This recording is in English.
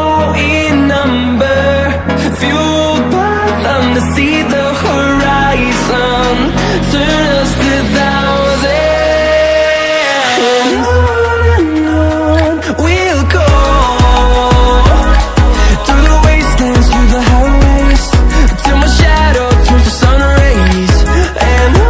in number, fueled by them. To see the horizon, turn us to thousands. And on we'll go, through the wastelands, through the highways, till my shadow turns to sun rays. And on.